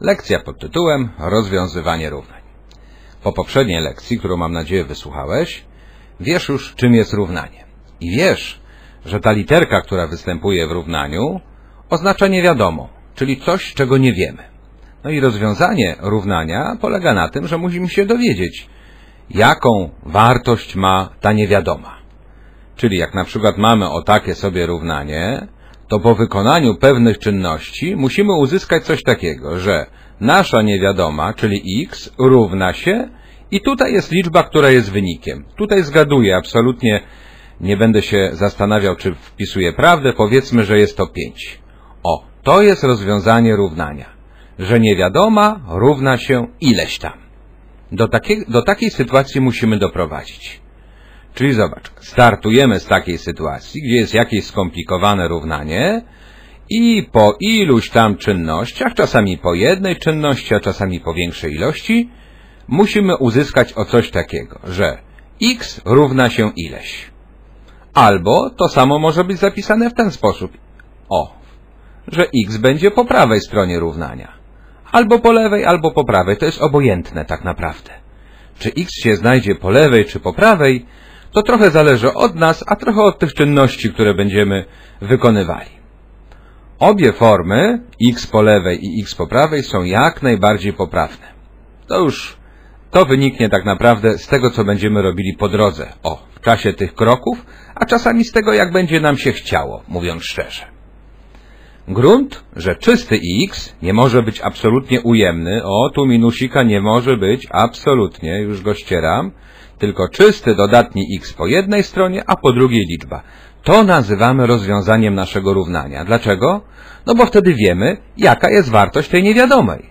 Lekcja pod tytułem Rozwiązywanie równań. Po poprzedniej lekcji, którą mam nadzieję wysłuchałeś, wiesz już, czym jest równanie. I wiesz, że ta literka, która występuje w równaniu, oznacza niewiadomą, czyli coś, czego nie wiemy. No i rozwiązanie równania polega na tym, że musimy się dowiedzieć, jaką wartość ma ta niewiadoma. Czyli jak na przykład mamy o takie sobie równanie, to po wykonaniu pewnych czynności musimy uzyskać coś takiego, że nasza niewiadoma, czyli x, równa się i tutaj jest liczba, która jest wynikiem. Tutaj zgaduję, absolutnie nie będę się zastanawiał, czy wpisuję prawdę, powiedzmy, że jest to 5. O, to jest rozwiązanie równania, że niewiadoma równa się ileś tam. Do takiej sytuacji musimy doprowadzić. Czyli zobacz, startujemy z takiej sytuacji, gdzie jest jakieś skomplikowane równanie i po iluś tam czynnościach, czasami po jednej czynności, a czasami po większej ilości, musimy uzyskać o coś takiego, że x równa się ileś. Albo to samo może być zapisane w ten sposób, że x będzie po prawej stronie równania. Albo po lewej, albo po prawej, to jest obojętne tak naprawdę. Czy x się znajdzie po lewej, czy po prawej, to trochę zależy od nas, a trochę od tych czynności, które będziemy wykonywali. Obie formy, x po lewej i x po prawej, są jak najbardziej poprawne. To wyniknie tak naprawdę z tego, co będziemy robili po drodze, w czasie tych kroków, a czasami z tego, jak będzie nam się chciało, mówiąc szczerze. Grunt, że czysty x nie może być absolutnie ujemny, tu minusika nie może być absolutnie, już go ścieram, tylko czysty dodatni x po jednej stronie, a po drugiej liczba. To nazywamy rozwiązaniem naszego równania. Dlaczego? No bo wtedy wiemy, jaka jest wartość tej niewiadomej.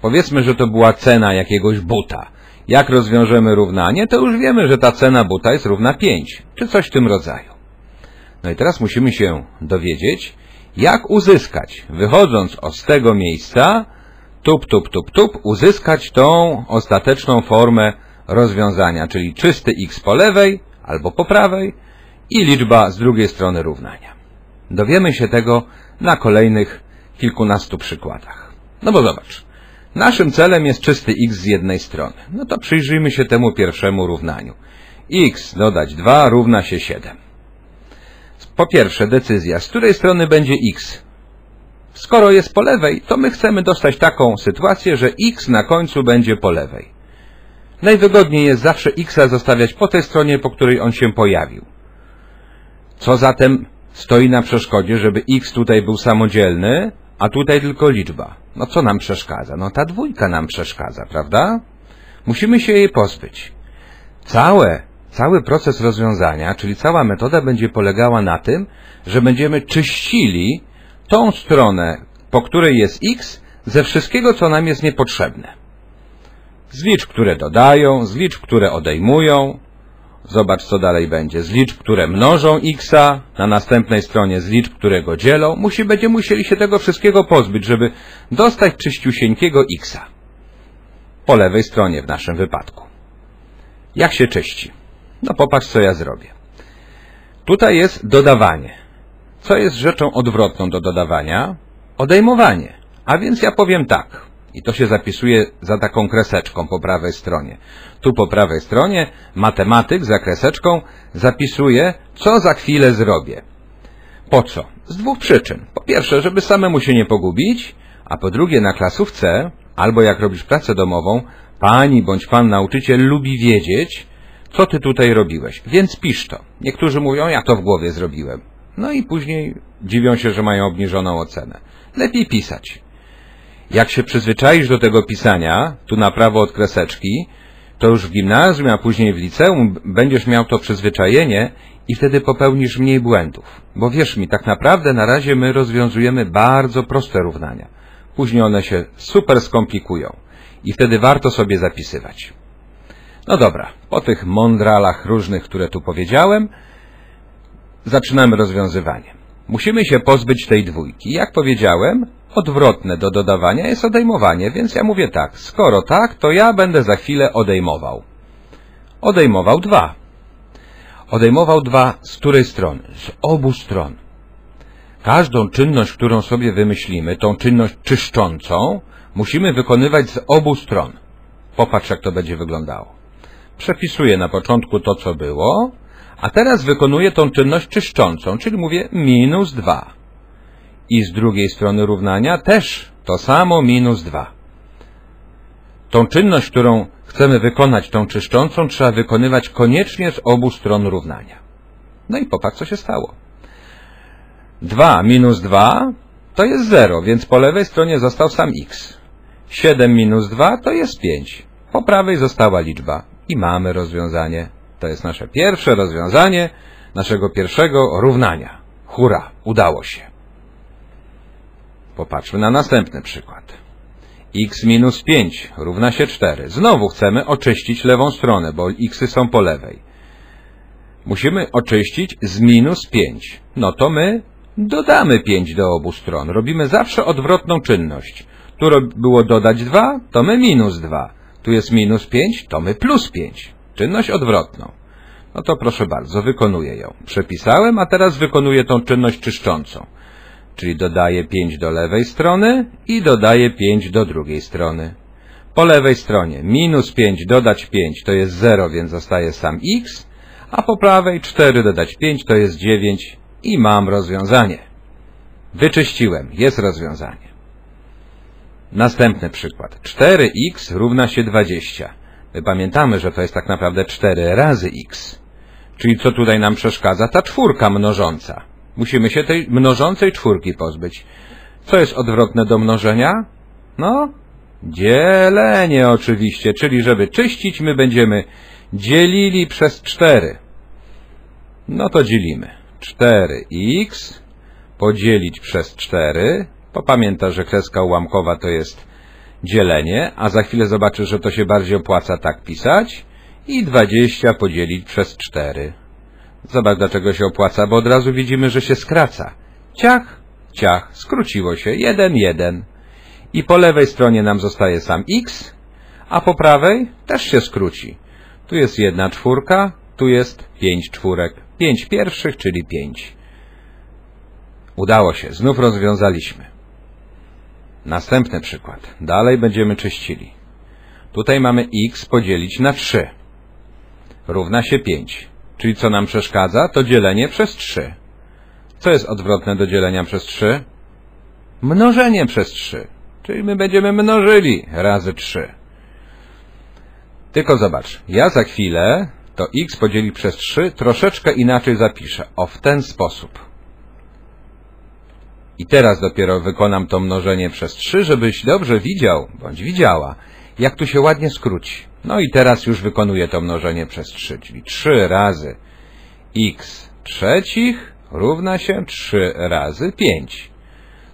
Powiedzmy, że to była cena jakiegoś buta. Jak rozwiążemy równanie, to już wiemy, że ta cena buta jest równa 5, czy coś w tym rodzaju. No i teraz musimy się dowiedzieć, jak uzyskać, wychodząc z tego miejsca, uzyskać tą ostateczną formę rozwiązania, czyli czysty x po lewej albo po prawej i liczba z drugiej strony równania. Dowiemy się tego na kolejnych kilkunastu przykładach. No bo zobacz, naszym celem jest czysty x z jednej strony. No to przyjrzyjmy się temu pierwszemu równaniu. X dodać 2 równa się 7. Po pierwsze, decyzja, z której strony będzie x. Skoro jest po lewej, to my chcemy dostać taką sytuację, że x na końcu będzie po lewej. Najwygodniej jest zawsze x-a zostawiać po tej stronie, po której on się pojawił. Co zatem stoi na przeszkodzie, żeby x tutaj był samodzielny, a tutaj tylko liczba? No co nam przeszkadza? No ta dwójka nam przeszkadza, prawda? Musimy się jej pozbyć. Cały proces rozwiązania, czyli cała metoda będzie polegała na tym, że będziemy czyścili tą stronę, po której jest x, ze wszystkiego, co nam jest niepotrzebne. Z liczb, które dodają, z liczb, które odejmują. Zobacz, co dalej będzie. Z liczb, które mnożą x-a, na następnej stronie z liczb, które go dzielą. Będziemy musieli się tego wszystkiego pozbyć, żeby dostać czyściusieńkiego x-a. Po lewej stronie w naszym wypadku. Jak się czyści? No popatrz, co ja zrobię. Tutaj jest dodawanie. Co jest rzeczą odwrotną do dodawania? Odejmowanie. A więc ja powiem tak. I to się zapisuje za taką kreseczką po prawej stronie. Tu po prawej stronie matematyk za kreseczką zapisuje, co za chwilę zrobię. Po co? Z dwóch przyczyn. Po pierwsze, żeby samemu się nie pogubić, a po drugie na klasówce, albo jak robisz pracę domową, pani bądź pan nauczyciel lubi wiedzieć, co ty tutaj robiłeś, więc pisz to. Niektórzy mówią, ja to w głowie zrobiłem. No i później dziwią się, że mają obniżoną ocenę. Lepiej pisać. Jak się przyzwyczaisz do tego pisania, tu na prawo od kreseczki, to już w gimnazjum, a później w liceum będziesz miał to przyzwyczajenie i wtedy popełnisz mniej błędów. Bo wierz mi, tak naprawdę na razie my rozwiązujemy bardzo proste równania. Później one się super skomplikują i wtedy warto sobie zapisywać. No dobra, po tych mądralach różnych, które tu powiedziałem, zaczynamy rozwiązywanie. Musimy się pozbyć tej dwójki. Jak powiedziałem, odwrotne do dodawania jest odejmowanie, więc ja mówię tak. Skoro tak, to ja będę za chwilę odejmował. Odejmował 2. Odejmował 2 z której strony? Z obu stron. Każdą czynność, którą sobie wymyślimy, tą czynność czyszczącą, musimy wykonywać z obu stron. Popatrz, jak to będzie wyglądało. Przepisuję na początku to, co było, a teraz wykonuję tą czynność czyszczącą, czyli mówię minus 2. I z drugiej strony równania też to samo, minus 2. Tą czynność, którą chcemy wykonać, tą czyszczącą, trzeba wykonywać koniecznie z obu stron równania. No i popatrz, co się stało. 2 minus 2 to jest 0, więc po lewej stronie został sam x. 7 minus 2 to jest 5. Po prawej została liczba. I mamy rozwiązanie. To jest nasze pierwsze rozwiązanie naszego pierwszego równania. Hurra, udało się. Popatrzmy na następny przykład. X minus 5 równa się 4. Znowu chcemy oczyścić lewą stronę, bo xy są po lewej. Musimy oczyścić z minus 5. No to my dodamy 5 do obu stron. Robimy zawsze odwrotną czynność. Tu było dodać 2, to my minus 2. Tu jest minus 5, to my plus 5. Czynność odwrotną. No to proszę bardzo, wykonuję ją. Przepisałem, a teraz wykonuję tą czynność czyszczącą. Czyli dodaję 5 do lewej strony i dodaję 5 do drugiej strony. Po lewej stronie minus 5 dodać 5 to jest 0, więc zostaje sam x, a po prawej 4 dodać 5 to jest 9 i mam rozwiązanie. Wyczyściłem, jest rozwiązanie. Następny przykład. 4x równa się 20. My pamiętamy, że to jest tak naprawdę 4 razy x. Czyli co tutaj nam przeszkadza? Ta czwórka mnożąca. Musimy się tej mnożącej czwórki pozbyć. Co jest odwrotne do mnożenia? No, dzielenie oczywiście. Czyli żeby czyścić, my będziemy dzielili przez 4. No to dzielimy. 4x podzielić przez 4. Pamiętaj, że kreska ułamkowa to jest dzielenie, a za chwilę zobaczysz, że to się bardziej opłaca tak pisać. I 20 podzielić przez 4. Zobacz, dlaczego się opłaca, bo od razu widzimy, że się skraca. Ciach, ciach, skróciło się. 1, 1. I po lewej stronie nam zostaje sam x, a po prawej też się skróci. Tu jest 1 czwórka, tu jest 5 czwórek. 5 pierwszych, czyli 5. Udało się, znów rozwiązaliśmy. Następny przykład. Dalej będziemy czyścili. Tutaj mamy x podzielić na 3. Równa się 5. Czyli co nam przeszkadza? To dzielenie przez 3. Co jest odwrotne do dzielenia przez 3? Mnożenie przez 3. Czyli my będziemy mnożyli razy 3. Tylko zobacz. Ja za chwilę to x podzielić przez 3 troszeczkę inaczej zapiszę. O, w ten sposób. I teraz dopiero wykonam to mnożenie przez 3, żebyś dobrze widział, bądź widziała, jak tu się ładnie skróci. No i teraz już wykonuję to mnożenie przez 3, czyli 3 razy x trzecich równa się 3 razy 5.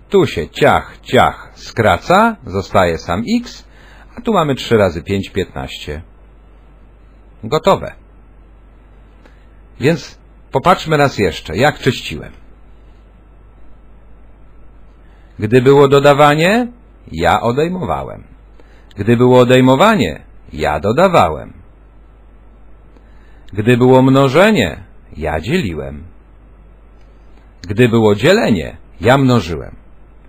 Tu się ciach, ciach skraca, zostaje sam x, a tu mamy 3 razy 5, 15. Gotowe. Więc popatrzmy raz jeszcze, jak czyściłem. Gdy było dodawanie, ja odejmowałem. Gdy było odejmowanie, ja dodawałem. Gdy było mnożenie, ja dzieliłem. Gdy było dzielenie, ja mnożyłem.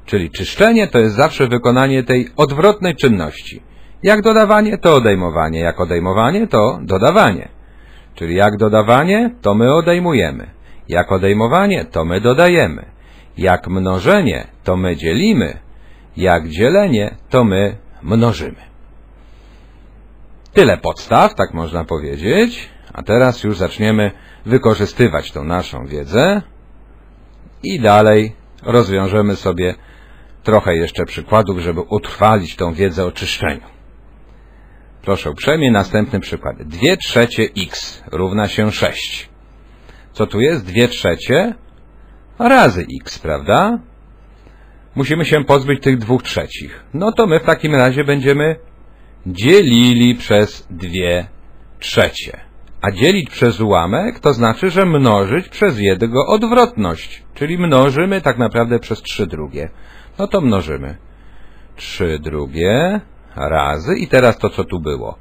Czyli czyszczenie to jest zawsze wykonanie tej odwrotnej czynności. Jak dodawanie, to odejmowanie. Jak odejmowanie, to dodawanie. Czyli jak dodawanie, to my odejmujemy. Jak odejmowanie, to my dodajemy. Jak mnożenie, to my dzielimy. Jak dzielenie, to my mnożymy. Tyle podstaw, tak można powiedzieć. A teraz już zaczniemy wykorzystywać tą naszą wiedzę i dalej rozwiążemy sobie trochę jeszcze przykładów, żeby utrwalić tą wiedzę o czyszczeniu. Proszę uprzejmie, następny przykład. 2/3 x równa się 6. Co tu jest? 2/3 razy x, prawda? Musimy się pozbyć tych 2/3. No to my w takim razie będziemy dzielili przez 2/3. A dzielić przez ułamek to znaczy, że mnożyć przez jego odwrotność. Czyli mnożymy tak naprawdę przez 3/2. No to mnożymy. 3/2 razy i teraz to, co tu było.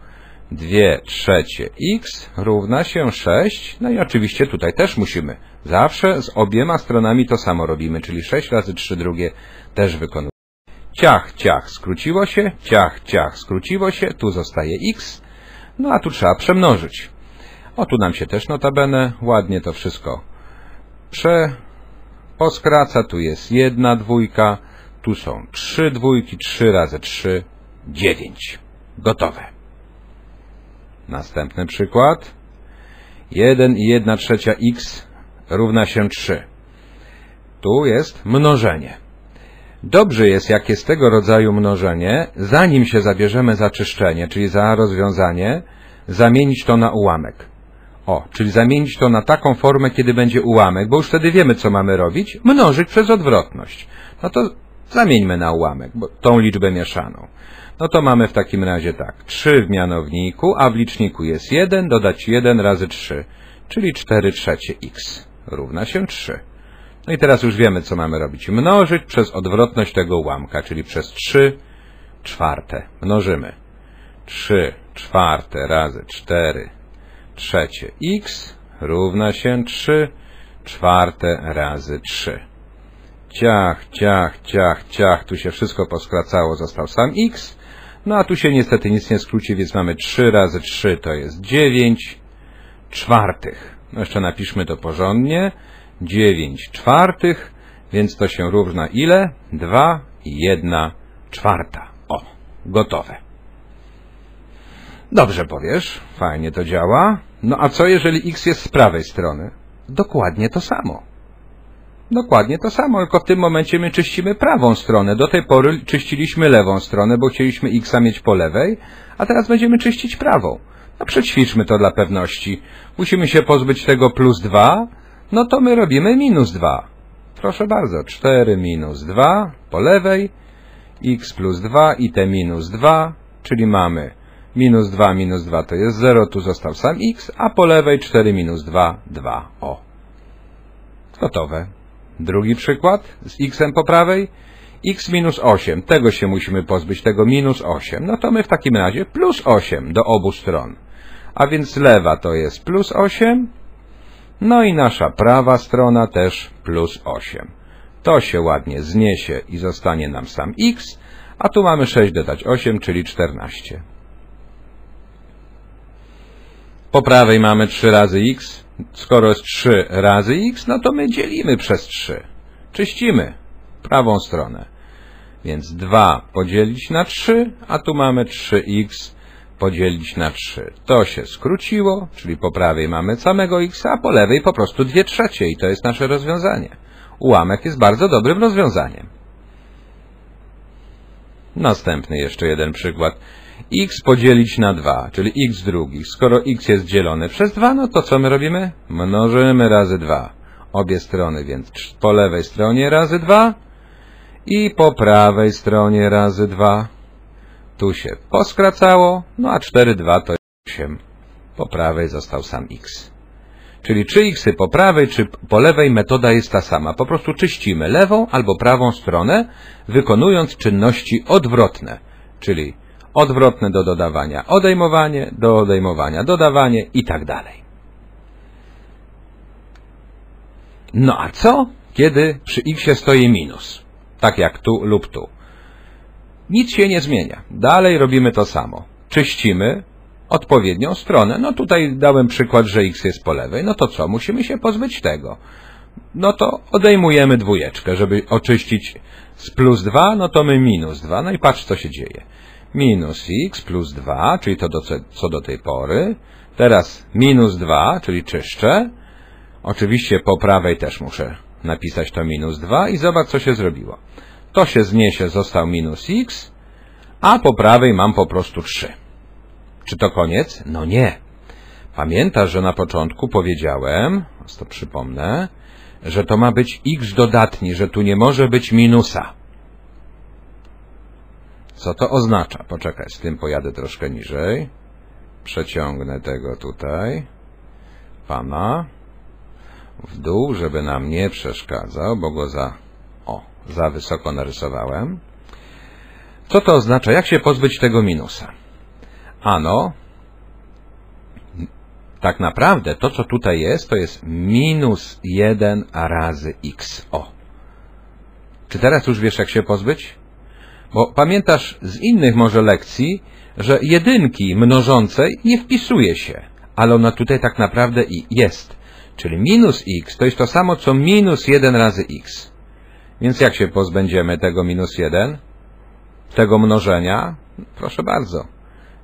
2/3 x równa się 6. No i oczywiście tutaj też musimy. Zawsze z obiema stronami to samo robimy, czyli 6 razy 3/2 też wykonujemy. Ciach, ciach, skróciło się, ciach, ciach, skróciło się, tu zostaje x, no a tu trzeba przemnożyć. O, tu nam się też notabene ładnie to wszystko poskraca, tu jest 1 dwójka, tu są 3 dwójki, 3 razy 3, 9. Gotowe. Następny przykład. 1 i 1/3 x równa się 3. Tu jest mnożenie. Dobrze jest, jak jest tego rodzaju mnożenie, zanim się zabierzemy za czyszczenie, czyli za rozwiązanie, zamienić to na ułamek. O, czyli zamienić to na taką formę, kiedy będzie ułamek, bo już wtedy wiemy, co mamy robić, mnożyć przez odwrotność. No to zamieńmy na ułamek, bo tą liczbę mieszaną. No to mamy w takim razie tak, 3 w mianowniku, a w liczniku jest 1, dodać 1 razy 3, czyli 4/3 x równa się 3. No i teraz już wiemy, co mamy robić. Mnożyć przez odwrotność tego ułamka, czyli przez 3/4. Mnożymy. 3/4 razy 4/3 x równa się 3/4 razy 3. Ciach, ciach, ciach, ciach. Tu się wszystko poskracało, został sam x. No a tu się niestety nic nie skróci, więc mamy 3 razy 3 to jest 9/4. No jeszcze napiszmy to porządnie. 9/4, więc to się równa ile? 2 i 1/4. O, gotowe. Dobrze powiesz, fajnie to działa. No a co jeżeli x jest z prawej strony? Dokładnie to samo. Dokładnie to samo, tylko w tym momencie my czyścimy prawą stronę. Do tej pory czyściliśmy lewą stronę, bo chcieliśmy x mieć po lewej, a teraz będziemy czyścić prawą. No przećwiczmy to dla pewności. Musimy się pozbyć tego plus 2, no to my robimy minus 2. Proszę bardzo, 4 minus 2 po lewej, x plus 2 i te minus 2, czyli mamy minus 2 to jest 0, tu został sam x, a po lewej 4 minus 2, 2, o. Gotowe. Drugi przykład z x-em po prawej, x minus 8, tego się musimy pozbyć, tego minus 8, no to my w takim razie plus 8 do obu stron, a więc lewa to jest plus 8, no i nasza prawa strona też plus 8. To się ładnie zniesie i zostanie nam sam x, a tu mamy 6 dodać 8, czyli 14. Po prawej mamy 3 razy x. Skoro jest 3 razy x, no to my dzielimy przez 3. Czyścimy prawą stronę. Więc 2 podzielić na 3, a tu mamy 3x podzielić na 3. To się skróciło, czyli po prawej mamy samego x, a po lewej po prostu 2/3 i to jest nasze rozwiązanie. Ułamek jest bardzo dobrym rozwiązaniem. Następny jeszcze jeden przykład. X podzielić na 2, czyli x2. Skoro x jest dzielone przez 2, no to co my robimy? Mnożymy razy 2. Obie strony, więc po lewej stronie razy 2 i po prawej stronie razy 2. Tu się poskracało, no a 4/2 to 8. Po prawej został sam x. Czyli czy xy po prawej, czy po lewej metoda jest ta sama. Po prostu czyścimy lewą albo prawą stronę, wykonując czynności odwrotne, czyli odwrotne do dodawania, odejmowanie, do odejmowania, dodawanie i tak dalej. No a co, kiedy przy x stoi minus? Tak jak tu lub tu. Nic się nie zmienia. Dalej robimy to samo. Czyścimy odpowiednią stronę. No tutaj dałem przykład, że x jest po lewej. No to co? Musimy się pozbyć tego. No to odejmujemy 2, żeby oczyścić z plus 2, no to my minus 2. No i patrz, co się dzieje. Minus x plus 2, czyli to co do tej pory. Teraz minus 2, czyli czyszczę. Oczywiście po prawej też muszę napisać to minus 2 i zobacz, co się zrobiło. To się zniesie, został minus x, a po prawej mam po prostu 3. Czy to koniec? No nie. Pamiętasz, że na początku powiedziałem, to przypomnę, że to ma być x dodatni, że tu nie może być minusa. Co to oznacza? Poczekaj, z tym pojadę troszkę niżej. Przeciągnę tego tutaj, pana, w dół, żeby nam nie przeszkadzał, bo go za wysoko narysowałem. Co to oznacza? Jak się pozbyć tego minusa? Ano, tak naprawdę to, co tutaj jest, to jest minus 1 razy x. O! Czy teraz już wiesz, jak się pozbyć? Bo pamiętasz z innych może lekcji, że jedynki mnożącej nie wpisuje się, ale ona tutaj tak naprawdę i jest. Czyli minus x to jest to samo, co minus 1 razy x. Więc jak się pozbędziemy tego minus 1? Tego mnożenia? Proszę bardzo.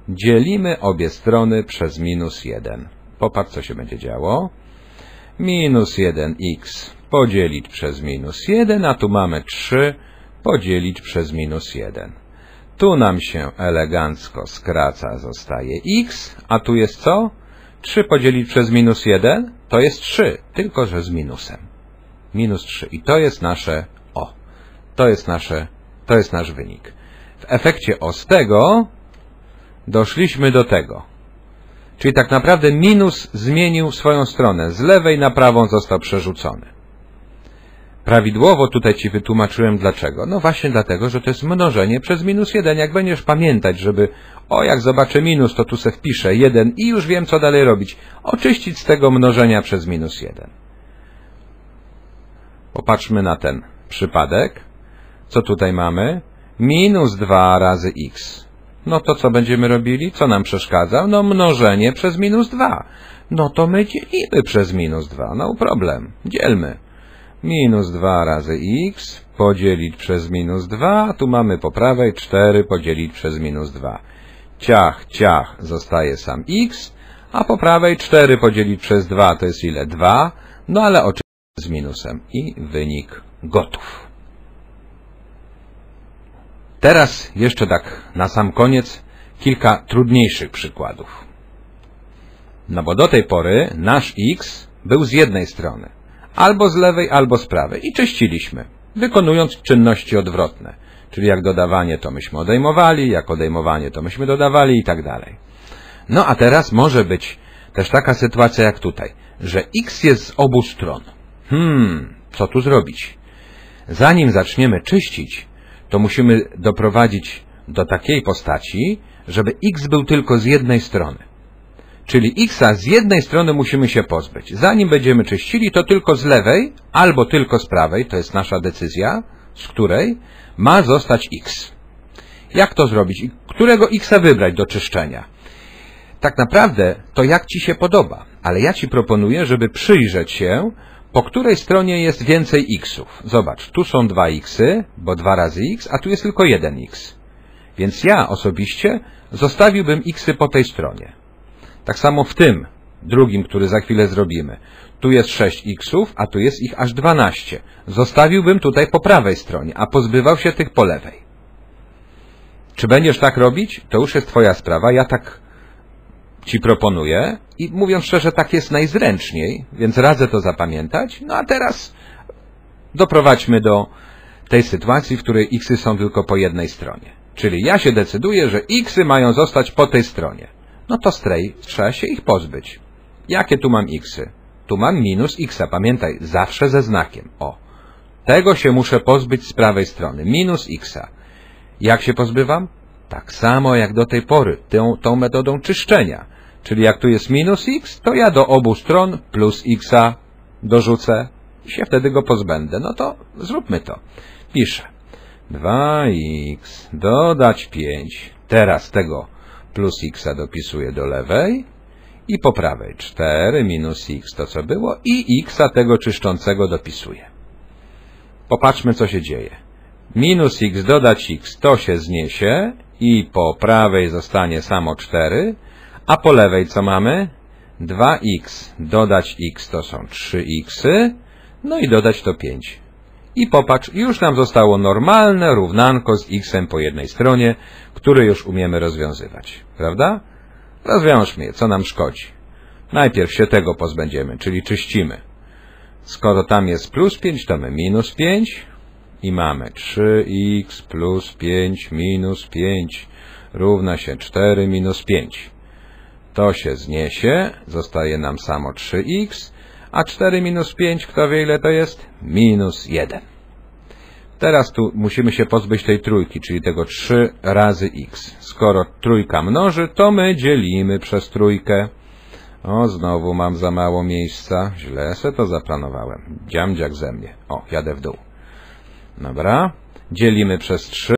Dzielimy obie strony przez minus 1. Popatrz, co się będzie działo. Minus 1x podzielić przez minus 1, a tu mamy 3 podzielić przez minus 1. Tu nam się elegancko skraca, zostaje x, a tu jest co? 3 podzielić przez minus 1 to jest 3, tylko że z minusem. Minus 3. I to jest nasze o. To jest nasz wynik. W efekcie o z tego doszliśmy do tego. Czyli tak naprawdę minus zmienił swoją stronę. Z lewej na prawą został przerzucony. Prawidłowo tutaj Ci wytłumaczyłem dlaczego. No właśnie dlatego, że to jest mnożenie przez minus 1. Jak będziesz pamiętać, żeby jak zobaczę minus, to tu se wpiszę 1 i już wiem, co dalej robić. Oczyścić z tego mnożenia przez minus 1. Popatrzmy na ten przypadek. Co tutaj mamy? Minus 2 razy x. No to co będziemy robili? Co nam przeszkadza? No mnożenie przez minus 2. No to my dzielimy przez minus 2. No problem. Dzielmy. Minus 2 razy x podzielić przez minus 2. Tu mamy po prawej 4 podzielić przez minus 2. Ciach, ciach, zostaje sam x. A po prawej 4 podzielić przez 2 to jest ile? 2. No ale oczywiście z minusem. I wynik gotów. Teraz jeszcze tak na sam koniec kilka trudniejszych przykładów. No bo do tej pory nasz x był z jednej strony. Albo z lewej, albo z prawej. I czyściliśmy, wykonując czynności odwrotne. Czyli jak dodawanie to myśmy odejmowali, jak odejmowanie to myśmy dodawali i tak dalej. No a teraz może być też taka sytuacja jak tutaj, że x jest z obu stron. Co tu zrobić? Zanim zaczniemy czyścić, to musimy doprowadzić do takiej postaci, żeby x był tylko z jednej strony. Czyli x'a z jednej strony musimy się pozbyć. Zanim będziemy czyścili, to tylko z lewej albo tylko z prawej, to jest nasza decyzja, z której ma zostać x. Jak to zrobić? Którego x'a wybrać do czyszczenia? Tak naprawdę to jak Ci się podoba, ale ja Ci proponuję, żeby przyjrzeć się, po której stronie jest więcej xów. Zobacz, tu są 2xy, bo 2 razy x, a tu jest tylko 1x. Więc ja osobiście zostawiłbym xy po tej stronie. Tak samo w tym drugim, który za chwilę zrobimy. Tu jest 6xów, a tu jest ich aż 12. Zostawiłbym tutaj po prawej stronie, a pozbywał się tych po lewej. Czy będziesz tak robić? To już jest Twoja sprawa. Ja tak Ci proponuję i mówiąc szczerze, tak jest najzręczniej, więc radzę to zapamiętać. No a teraz doprowadźmy do tej sytuacji, w której xy są tylko po jednej stronie. Czyli ja się decyduję, że xy mają zostać po tej stronie. No to strej, trzeba się ich pozbyć. Jakie tu mam xy? Tu mam minus xa, pamiętaj, zawsze ze znakiem. Tego się muszę pozbyć z prawej strony, minus xa. Jak się pozbywam? Tak samo jak do tej pory, tą metodą czyszczenia. Czyli jak tu jest minus x, to ja do obu stron plus xa dorzucę i się wtedy go pozbędę. No to zróbmy to. Piszę 2x dodać 5. Teraz tego plus xa dopisuję do lewej i po prawej 4 minus x to co było i xa tego czyszczącego dopisuję. Popatrzmy, co się dzieje. Minus x dodać x to się zniesie i po prawej zostanie samo 4, a po lewej co mamy? 2x dodać x to są 3x, no i dodać to 5. I popatrz, już nam zostało normalne równanko z x-em po jednej stronie, które już umiemy rozwiązywać, prawda? Rozwiążmy je, co nam szkodzi. Najpierw się tego pozbędziemy, czyli czyścimy. Skoro tam jest plus 5, to my minus 5. I mamy 3x plus 5 minus 5 równa się 4 minus 5. To się zniesie, zostaje nam samo 3x, a 4 minus 5, kto wie ile to jest? Minus 1. Teraz tu musimy się pozbyć tej trójki, czyli tego 3 razy x. Skoro trójka mnoży, to my dzielimy przez trójkę. Znowu mam za mało miejsca. Źle se to zaplanowałem. Dziamdziak ze mnie. Jadę w dół. Dobra, dzielimy przez 3.